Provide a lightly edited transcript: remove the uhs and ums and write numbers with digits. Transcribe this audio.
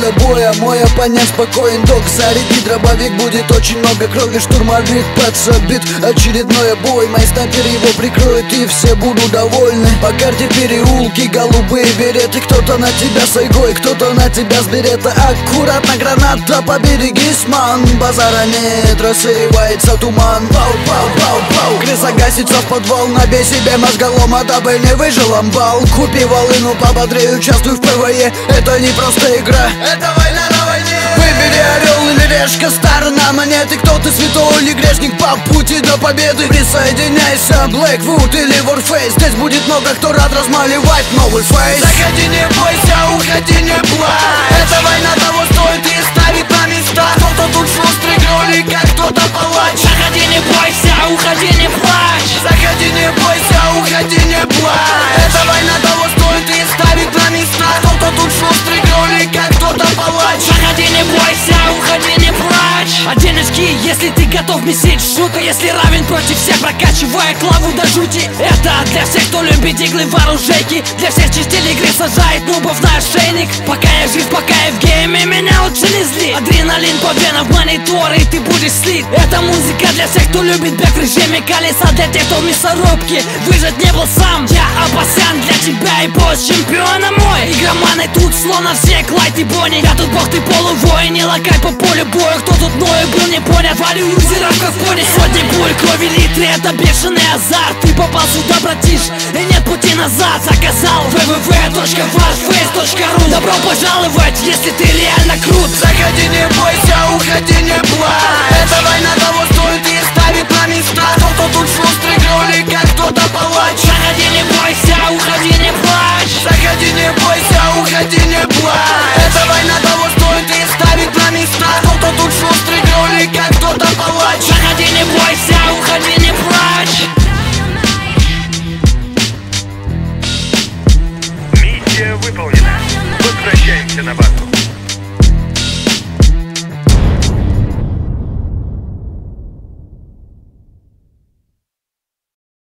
поля боя, мой оппонент спокоен, док. Заряди дробовик, будет очень много крови. Штурмовик подсобит очередной бой. Мой снайпер его прикроет, и все будут довольны. По карте переулки, голубые береты. Кто-то на тебя с игой, кто-то на тебя с берета. Аккуратно, граната, поберегись, ман. Базара нет, рассеивается туман. Пау, пау, пау, пау. Крыса гасится в подвал, набей себе мозголома, дабы не выжил амбал. Купи волыну, пободрее, участвуй в ПВЕ. Это не просто игра, это война на войне. Выбери орел или решка, стар на монеты. Кто ты, святой или грешник, по пути до победы? Присоединяйся, Блэквуд или Warface. Здесь будет много кто рад размалевать новый фейс. Заходи, не бойся, уходи, не плачь. Эта война того стоит и ставит на места. Кто-то тут шустрый кролик, а кто-то палач. Заходи, не бойся, уходи, не плачь. Заходи, не бойся, уходи, не плачь. Эта война того стоит и ставит на места. Кто-то тут шустрый кролик, а кто-то палач. Заходи, не бойся, уходи, не плачь. Одень очки, если ты готов месить шута. Если равен против всех, прокачивая клаву до жути. Это для всех, кто любит иглы вооружейки. Для всех частей игры сажает нубов на ошейник. Пока я жив, пока я в гейме, меня лучше не зли. Адреналин по венам, монитор, и ты будешь слит. Это музыка для всех, кто любит бег в режиме колеса. Для тех, кто в мясорубке выжить не был сам. Я опасен для тебя и босс чемпиона мой. Игроманы тут словно все, Клайд и Бонни. Я тут бог, ты полувой, не лакай по полю боя. Кто тут мною был не понят, валю юзера в кафоне. Сотни пуль, крови, литры, это бешеный азарт. Ты попал сюда, братиш, и нет пути назад. Заказал www.warface.ru. Добро пожаловать, если ты реально крут. Заходи, не бойся, уходи, не плачь. Эта война того стоит и ставит на места. Кто-то тут шустрый кролик, а кто-то палач. Заходи, не бойся, уходи, не плачь. Заходи, не бойся, уходи, не плачь. Эта война того стоит и ставит на места. Кто-то тут шустрый кролик, а кто-то палач. Заходи, не бойся, уходи, не плачь. Миссия выполнена. Возвращаемся на базу.